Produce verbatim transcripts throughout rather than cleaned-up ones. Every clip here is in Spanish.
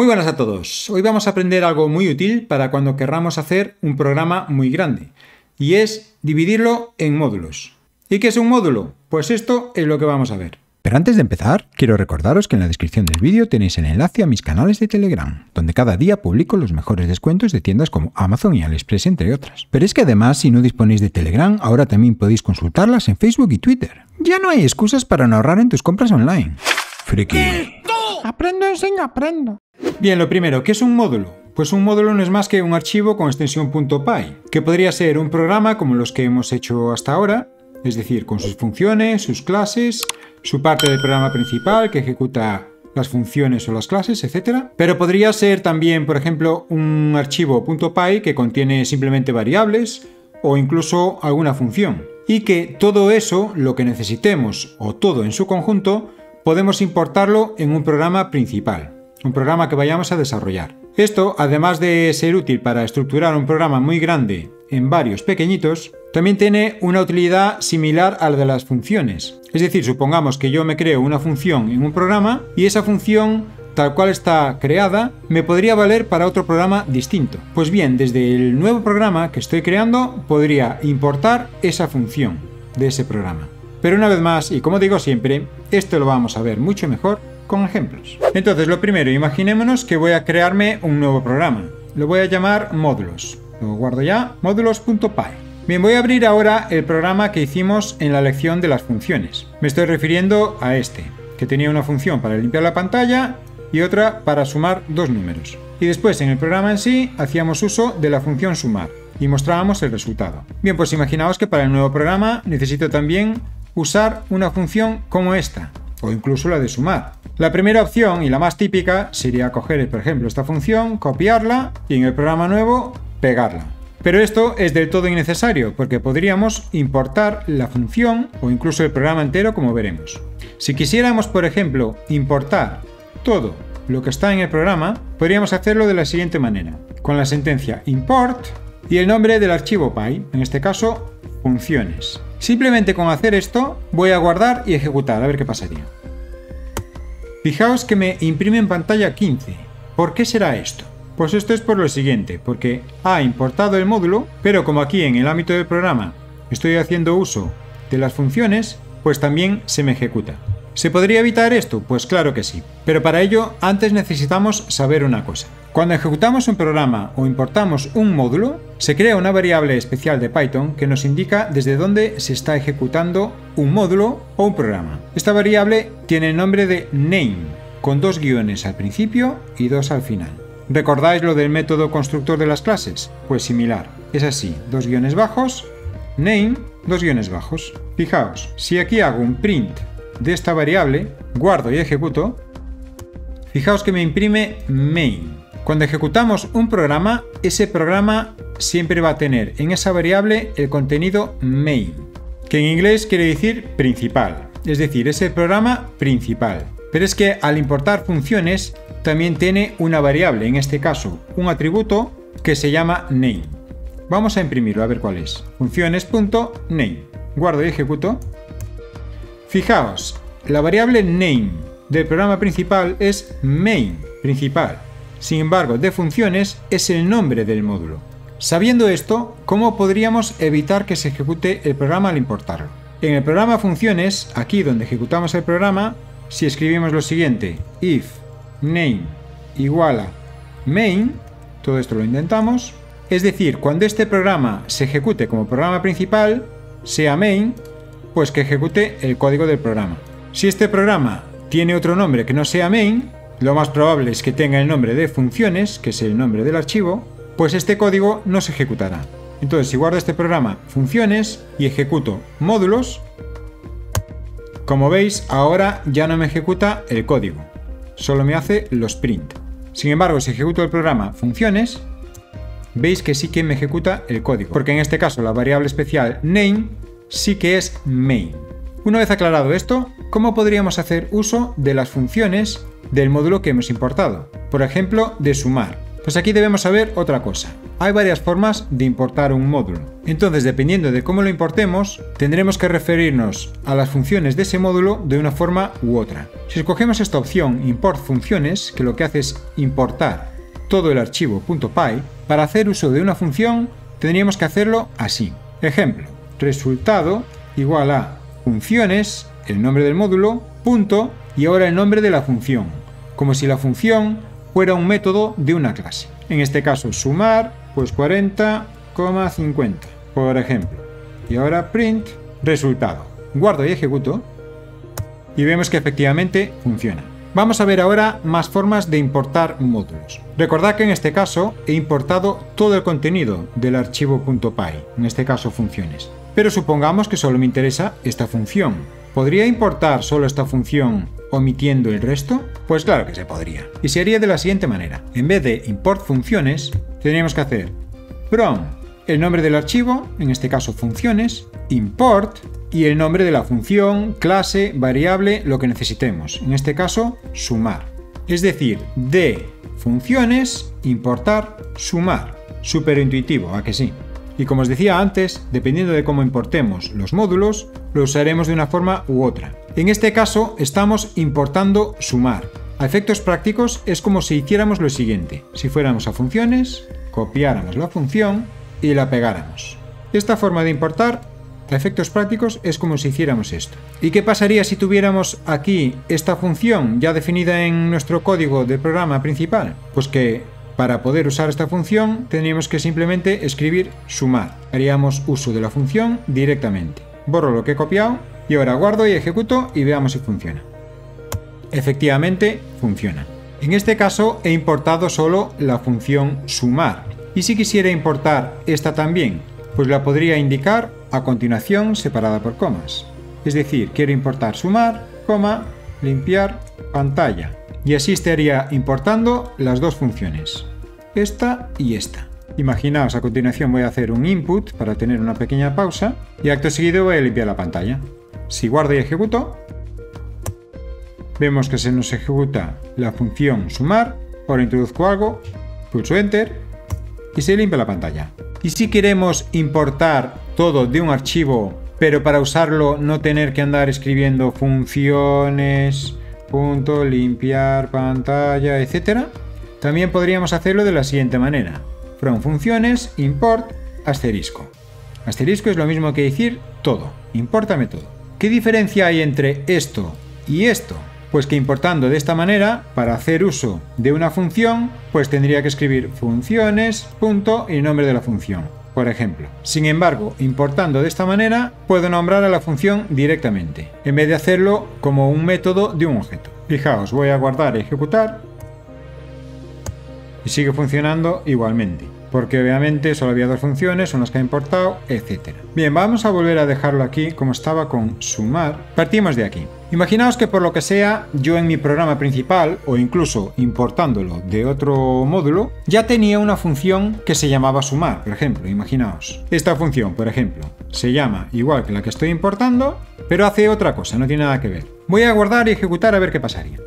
Muy buenas a todos. Hoy vamos a aprender algo muy útil para cuando querramos hacer un programa muy grande, y es dividirlo en módulos. ¿Y qué es un módulo? Pues esto es lo que vamos a ver. Pero antes de empezar, quiero recordaros que en la descripción del vídeo tenéis el enlace a mis canales de Telegram, donde cada día publico los mejores descuentos de tiendas como Amazon y AliExpress, entre otras. Pero es que además, si no disponéis de Telegram, ahora también podéis consultarlas en Facebook y Twitter. Ya no hay excusas para no ahorrar en tus compras online. Friki. Aprendo, enseño, aprendo. Bien, lo primero, ¿qué es un módulo? Pues un módulo no es más que un archivo con extensión .py, que podría ser un programa como los que hemos hecho hasta ahora, es decir, con sus funciones, sus clases, su parte del programa principal que ejecuta las funciones o las clases, etcétera. Pero podría ser también, por ejemplo, un archivo .py que contiene simplemente variables o incluso alguna función. Y que todo eso, lo que necesitemos, o todo en su conjunto, podemos importarlo en un programa principal, un programa que vayamos a desarrollar. Esto, además de ser útil para estructurar un programa muy grande en varios pequeñitos, también tiene una utilidad similar a la de las funciones. Es decir, supongamos que yo me creo una función en un programa y esa función, tal cual está creada, me podría valer para otro programa distinto. Pues bien, desde el nuevo programa que estoy creando, podría importar esa función de ese programa. Pero una vez más, y como digo siempre, esto lo vamos a ver mucho mejor con ejemplos. Entonces, lo primero, imaginémonos que voy a crearme un nuevo programa. Lo voy a llamar módulos. Lo guardo ya, módulos.py. Bien, voy a abrir ahora el programa que hicimos en la lección de las funciones. Me estoy refiriendo a este, que tenía una función para limpiar la pantalla y otra para sumar dos números. Y después, en el programa en sí, hacíamos uso de la función sumar y mostrábamos el resultado. Bien, pues imaginaos que para el nuevo programa necesito también usar una función como esta, o incluso la de sumar. La primera opción, y la más típica, sería coger, por ejemplo, esta función, copiarla y en el programa nuevo pegarla. Pero esto es del todo innecesario, porque podríamos importar la función o incluso el programa entero, como veremos. Si quisiéramos, por ejemplo, importar todo lo que está en el programa, podríamos hacerlo de la siguiente manera, con la sentencia import y el nombre del archivo py, en este caso, funciones. Simplemente con hacer esto, voy a guardar y ejecutar, a ver qué pasaría. Fijaos que me imprime en pantalla quince. ¿Por qué será esto? Pues esto es por lo siguiente, porque ha importado el módulo, pero como aquí en el ámbito del programa estoy haciendo uso de las funciones, pues también se me ejecuta. ¿Se podría evitar esto? Pues claro que sí, pero para ello antes necesitamos saber una cosa. Cuando ejecutamos un programa o importamos un módulo, se crea una variable especial de Python que nos indica desde dónde se está ejecutando un módulo o un programa. Esta variable tiene el nombre de name, con dos guiones al principio y dos al final. ¿Recordáis lo del método constructor de las clases? Pues similar, es así, dos guiones bajos, name, dos guiones bajos. Fijaos, si aquí hago un print de esta variable, guardo y ejecuto, fijaos que me imprime main. Cuando ejecutamos un programa, ese programa siempre va a tener en esa variable el contenido main, que en inglés quiere decir principal, es decir, ese programa principal. Pero es que al importar funciones, también tiene una variable, en este caso un atributo, que se llama name. Vamos a imprimirlo a ver cuál es. Funciones.name. Guardo y ejecuto. Fijaos, la variable name del programa principal es main, principal. Sin embargo, de funciones es el nombre del módulo. Sabiendo esto, ¿cómo podríamos evitar que se ejecute el programa al importarlo? En el programa funciones, aquí donde ejecutamos el programa, si escribimos lo siguiente, if name igual a main, todo esto lo intentamos, es decir, cuando este programa se ejecute como programa principal, sea main, pues que ejecute el código del programa. Si este programa tiene otro nombre que no sea main, lo más probable es que tenga el nombre de funciones, que es el nombre del archivo, pues este código no se ejecutará. Entonces, si guardo este programa funciones y ejecuto módulos, como veis, ahora ya no me ejecuta el código, solo me hace los print. Sin embargo, si ejecuto el programa funciones, veis que sí que me ejecuta el código, porque en este caso la variable especial name sí que es main. Una vez aclarado esto, ¿cómo podríamos hacer uso de las funciones del módulo que hemos importado? Por ejemplo, de sumar. Pues aquí debemos saber otra cosa. Hay varias formas de importar un módulo. Entonces, dependiendo de cómo lo importemos, tendremos que referirnos a las funciones de ese módulo de una forma u otra. Si escogemos esta opción, import funciones, que lo que hace es importar todo el archivo .py, para hacer uso de una función tendríamos que hacerlo así. Ejemplo, resultado igual a funciones, el nombre del módulo, punto, y ahora el nombre de la función, como si la función fuera un método de una clase. En este caso, sumar, pues cuarenta coma cincuenta, por ejemplo. Y ahora print resultado. Guardo y ejecuto. Y vemos que efectivamente funciona. Vamos a ver ahora más formas de importar módulos. Recordad que en este caso he importado todo el contenido del archivo .py, en este caso funciones. Pero supongamos que solo me interesa esta función. ¿Podría importar solo esta función omitiendo el resto? Pues claro que se podría. Y se haría de la siguiente manera. En vez de import funciones, tendríamos que hacer from el nombre del archivo, en este caso funciones, import y el nombre de la función, clase, variable, lo que necesitemos. En este caso, sumar. Es decir, de funciones, importar, sumar. Súper intuitivo, ¿a que sí? Y como os decía antes, dependiendo de cómo importemos los módulos, los usaremos de una forma u otra. En este caso, estamos importando sumar. A efectos prácticos, es como si hiciéramos lo siguiente. Si fuéramos a funciones, copiáramos la función y la pegáramos. Esta forma de importar, a efectos prácticos, es como si hiciéramos esto. ¿Y qué pasaría si tuviéramos aquí esta función ya definida en nuestro código del programa principal? Pues que para poder usar esta función tendríamos que simplemente escribir sumar. Haríamos uso de la función directamente. Borro lo que he copiado y ahora guardo y ejecuto y veamos si funciona. Efectivamente, funciona. En este caso he importado solo la función sumar. Y si quisiera importar esta también, pues la podría indicar a continuación separada por comas. Es decir, quiero importar sumar, coma, limpiar, pantalla. Y así estaría importando las dos funciones, esta y esta. Imaginaos, a continuación voy a hacer un input para tener una pequeña pausa y acto seguido voy a limpiar la pantalla. Si guardo y ejecuto, vemos que se nos ejecuta la función sumar, ahora introduzco algo, pulso enter y se limpia la pantalla. Y si queremos importar todo de un archivo, pero para usarlo no tener que andar escribiendo funciones, punto, limpiar, pantalla, etcétera. También podríamos hacerlo de la siguiente manera. From funciones, import, asterisco. Asterisco es lo mismo que decir todo. Impórtame todo. ¿Qué diferencia hay entre esto y esto? Pues que importando de esta manera, para hacer uso de una función, pues tendría que escribir funciones, punto, y el nombre de la función, por ejemplo. Sin embargo, importando de esta manera, puedo nombrar a la función directamente, en vez de hacerlo como un método de un objeto. Fijaos, voy a guardar y ejecutar. Y sigue funcionando igualmente, porque obviamente solo había dos funciones, son las que he importado, etcétera. Bien, vamos a volver a dejarlo aquí como estaba con sumar. Partimos de aquí. Imaginaos que por lo que sea, yo en mi programa principal, o incluso importándolo de otro módulo, ya tenía una función que se llamaba sumar, por ejemplo, imaginaos. Esta función, por ejemplo, se llama igual que la que estoy importando, pero hace otra cosa, no tiene nada que ver. Voy a guardar y ejecutar a ver qué pasaría.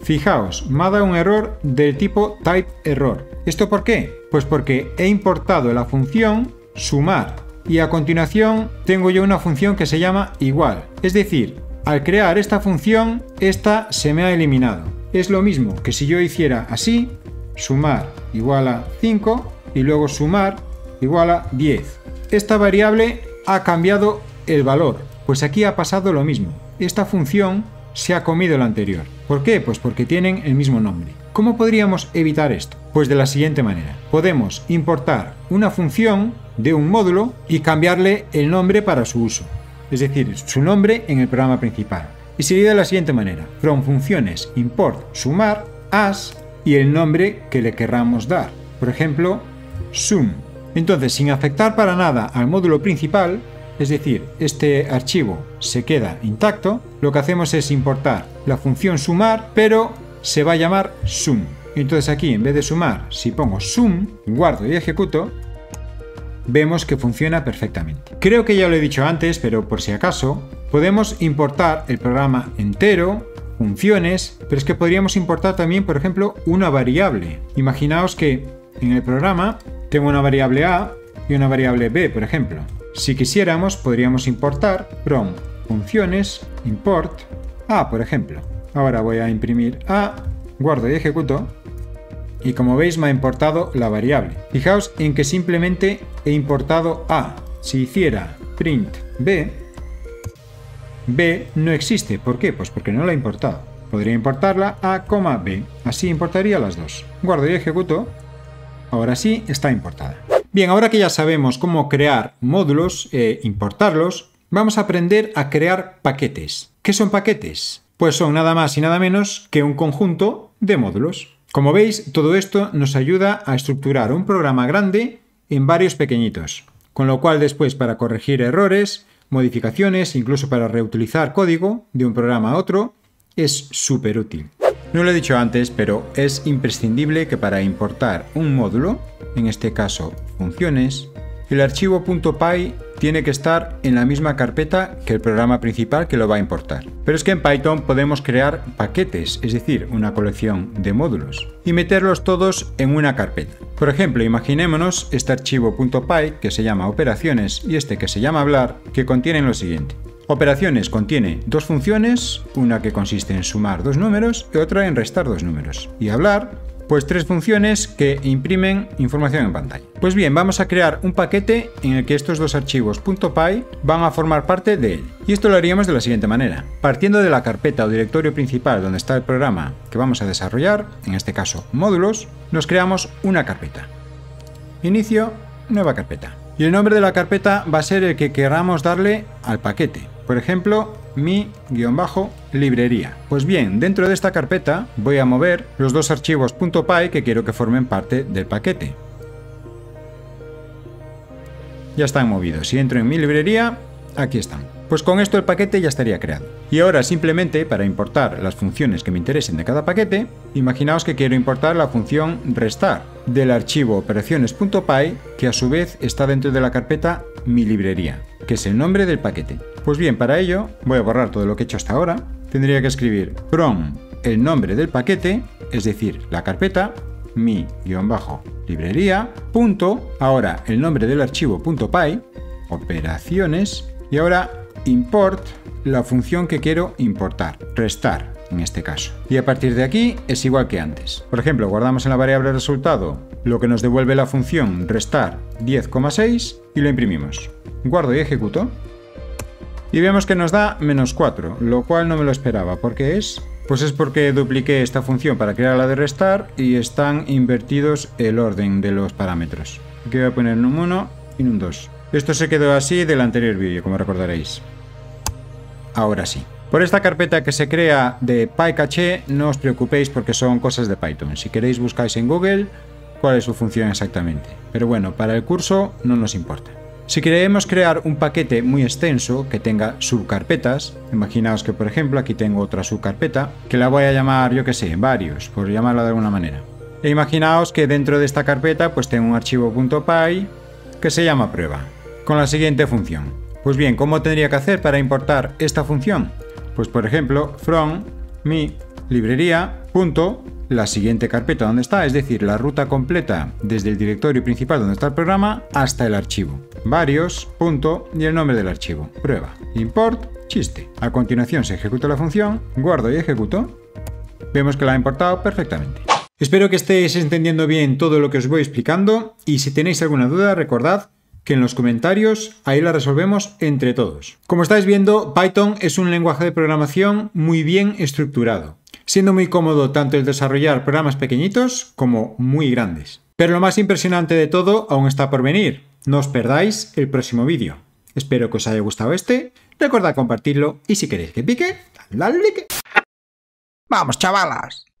Fijaos, me ha dado un error del tipo type error. ¿Esto por qué? Pues porque he importado la función sumar y a continuación tengo yo una función que se llama igual. Es decir, al crear esta función, esta se me ha eliminado. Es lo mismo que si yo hiciera así, sumar igual a cinco y luego sumar igual a diez. Esta variable ha cambiado el valor, pues aquí ha pasado lo mismo. Esta función se ha comido la anterior. ¿Por qué? Pues porque tienen el mismo nombre. ¿Cómo podríamos evitar esto? Pues de la siguiente manera. Podemos importar una función de un módulo y cambiarle el nombre para su uso. Es decir, su nombre en el programa principal. Y sería de la siguiente manera. From funciones import sumar as y el nombre que le querramos dar. Por ejemplo, sum. Entonces, sin afectar para nada al módulo principal, es decir, este archivo se queda intacto, lo que hacemos es importar la función sumar, pero se va a llamar sum. Entonces aquí, en vez de sumar, si pongo sum, guardo y ejecuto, vemos que funciona perfectamente. Creo que ya lo he dicho antes, pero por si acaso, podemos importar el programa entero, funciones, pero es que podríamos importar también, por ejemplo, una variable. Imaginaos que en el programa tengo una variable A y una variable B, por ejemplo. Si quisiéramos, podríamos importar from funciones import A, por ejemplo. Ahora voy a imprimir A, guardo y ejecuto. Y como veis me ha importado la variable. Fijaos en que simplemente he importado A. Si hiciera print B, B no existe. ¿Por qué? Pues porque no la he importado. Podría importarla A, B. Así importaría las dos. Guardo y ejecuto. Ahora sí está importada. Bien, ahora que ya sabemos cómo crear módulos e importarlos, vamos a aprender a crear paquetes. ¿Qué son paquetes? Pues son nada más y nada menos que un conjunto de módulos. Como veis, todo esto nos ayuda a estructurar un programa grande en varios pequeñitos, con lo cual después para corregir errores, modificaciones, incluso para reutilizar código de un programa a otro, es súper útil. No lo he dicho antes, pero es imprescindible que para importar un módulo, en este caso funciones, el archivo .py tiene que estar en la misma carpeta que el programa principal que lo va a importar. Pero es que en Python podemos crear paquetes, es decir, una colección de módulos, y meterlos todos en una carpeta. Por ejemplo, imaginémonos este archivo .py que se llama operaciones y este que se llama hablar, que contienen lo siguiente. Operaciones contiene dos funciones, una que consiste en sumar dos números y otra en restar dos números. Y hablar, pues tres funciones que imprimen información en pantalla. Pues bien, vamos a crear un paquete en el que estos dos archivos .py van a formar parte de él. Y esto lo haríamos de la siguiente manera. Partiendo de la carpeta o directorio principal donde está el programa que vamos a desarrollar, en este caso módulos, nos creamos una carpeta. Inicio, nueva carpeta. Y el nombre de la carpeta va a ser el que queramos darle al paquete. Por ejemplo, mi-librería. Pues bien, dentro de esta carpeta voy a mover los dos archivos .py que quiero que formen parte del paquete. Ya están movidos. Si entro en mi librería, aquí están. Pues con esto el paquete ya estaría creado. Y ahora simplemente para importar las funciones que me interesen de cada paquete, imaginaos que quiero importar la función restar del archivo operaciones.py que a su vez está dentro de la carpeta mi librería, que es el nombre del paquete. Pues bien, para ello voy a borrar todo lo que he hecho hasta ahora. Tendría que escribir from el nombre del paquete, es decir, la carpeta, mi-librería, punto, ahora el nombre del archivo .py, operaciones, y ahora import la función que quiero importar, restar en este caso. Y a partir de aquí es igual que antes. Por ejemplo, guardamos en la variable resultado lo que nos devuelve la función restar diez coma seis y lo imprimimos. Guardo y ejecuto. Y vemos que nos da menos cuatro, lo cual no me lo esperaba. ¿Por qué es? Pues es porque dupliqué esta función para crear la de restar y están invertidos el orden de los parámetros. Aquí voy a poner un uno y un dos. Esto se quedó así del anterior vídeo, como recordaréis. Ahora sí. Por esta carpeta que se crea de PyCache no os preocupéis porque son cosas de Python. Si queréis buscáis en Google cuál es su función exactamente. Pero bueno, para el curso no nos importa. Si queremos crear un paquete muy extenso que tenga subcarpetas, imaginaos que por ejemplo aquí tengo otra subcarpeta que la voy a llamar, yo que sé, varios, por llamarla de alguna manera. E imaginaos que dentro de esta carpeta pues tengo un archivo .py que se llama prueba, con la siguiente función. Pues bien, ¿cómo tendría que hacer para importar esta función? Pues por ejemplo, from mi librería punto la siguiente carpeta donde está, es decir, la ruta completa desde el directorio principal donde está el programa hasta el archivo varios punto y el nombre del archivo prueba, import chiste. A continuación se ejecuta la función, guardo y ejecuto. Vemos que la ha importado perfectamente. Espero que estéis entendiendo bien todo lo que os voy explicando y si tenéis alguna duda recordad que en los comentarios ahí la resolvemos entre todos. Como estáis viendo, Python es un lenguaje de programación muy bien estructurado, siendo muy cómodo tanto el desarrollar programas pequeñitos como muy grandes. Pero lo más impresionante de todo aún está por venir. No os perdáis el próximo vídeo. Espero que os haya gustado este, recordad compartirlo y si queréis que pique, dadle like. ¡Vamos, chavalas!